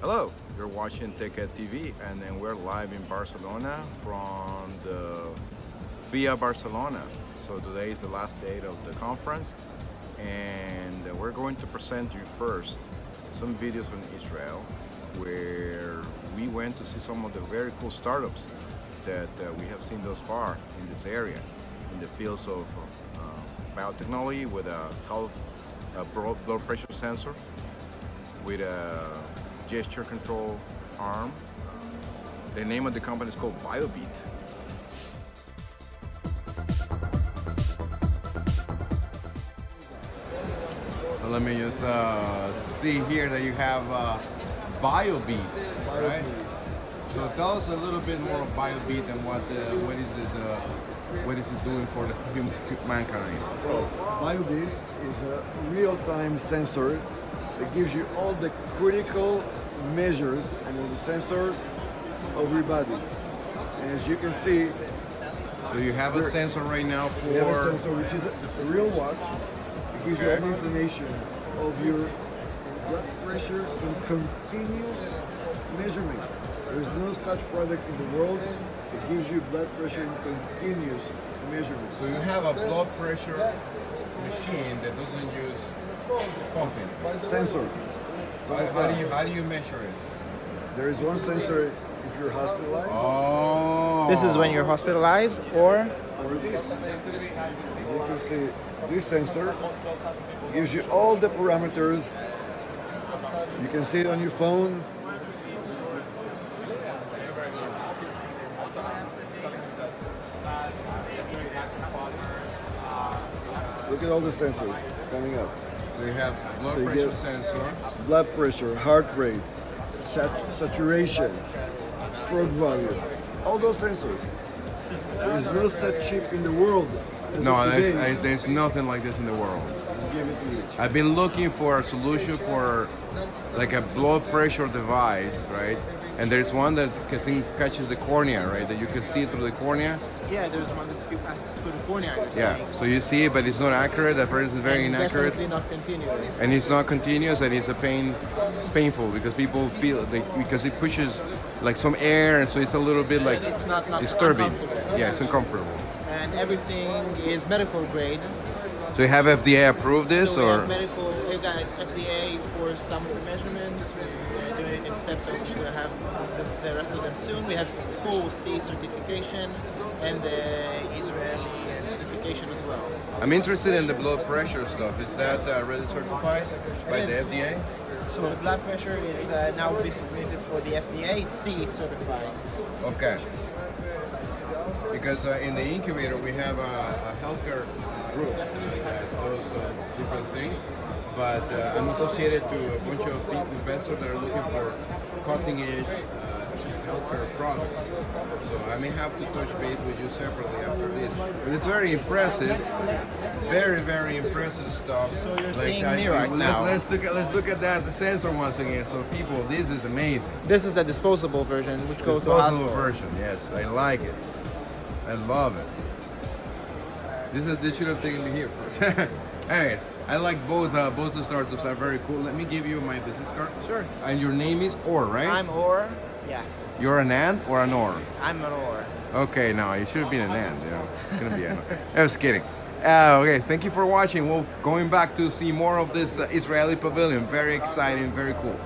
Hello, you're watching TechEd TV and we're live in Barcelona from the Via Barcelona. So today is the last day of the conference and we're going to present you first some videos from Israel where we went to see some of the very cool startups that we have seen thus far in this area in the fields of biotechnology with a blood pressure sensor, with a gesture control arm. The name of the company is called BioBeat. So let me just see here that you have BioBeat, right? So tell us a little bit more of BioBeat and what is it doing for the mankind? Well, BioBeat is a real-time sensor that gives you all the critical measures and the sensors of your body. And as you can see, so you have a sensor right now for... You have a sensor which is a real watch. It gives you all the information of your blood pressure in continuous measurement. There is no such product in the world that gives you blood pressure in continuous measurement. So you have a blood pressure machine that doesn't use pumping. Sensor. So how do you measure it? There is one sensor if you're hospitalized. Oh. This is when you're hospitalized, or this. You can see this sensor gives you all the parameters. You can see it on your phone. Look at all the sensors coming up. So you have blood pressure sensor, blood pressure, heart rate, saturation, stroke volume, all those sensors. There's no such chip in the world. There's nothing like this in the world. I've been looking for a solution for like a blood pressure device, right? And there's one that I think catches the cornea, right? That you can see through the cornea. Yeah, there's one that you pass through the cornea. Yeah, so you see it, but it's not accurate. That part is very inaccurate. It's not continuous. And it's not continuous, and it's a pain. It's painful because people feel because it pushes like some air, and so it's a little bit like it's not disturbing. Yeah, it's uncomfortable. And everything is medical grade. So you have FDA approved this, so or? We got FDA for some of the measurements. We're doing it in steps, so we should have the rest of them soon. We have full C certification and the Israeli certification as well. I'm interested in the blood pressure stuff. Is that really certified by the FDA? So the blood pressure is now being submitted for the FDA. It's C certified. Okay. Because in the incubator we have a healthcare group that does different things, but I'm associated to a bunch of big investors that are looking for cutting-edge healthcare products. So I may have to touch base with you separately after this. But it's very impressive, very, very impressive stuff. So you're seeing me right now. Let's look at that, the sensor once again. So people, this is amazing. This is the disposable version, which goes to hospital. Disposable version, yes, I like it. I love it. They should have taken me here first. Anyways, I like both the startups are very cool. Let me give you my business card. Sure. And your name is Or, right? I'm Or, yeah. You're an and or an or? I'm an or. Okay, no, you should have been an and, you know. It's gonna be an or. I was kidding. Okay, thank you for watching. We're going back to see more of this Israeli pavilion. Very exciting, very cool.